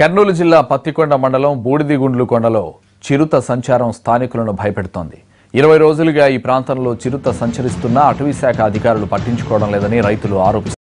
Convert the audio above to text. కర్నూలు జిల్లా పత్తికొండ మండలం బూడిదిగుండ్లు కొండలో చిరుత సంచారం స్థానికులను భయపెడుతోంది. 20 రోజులుగా ఈ ప్రాంతంలో చిరుత సంచరిస్తున్నా అటవీ శాఖ అధికారులు పట్టించుకోవడం లేదని రైతులు ఆరోపిస్తున్నారు.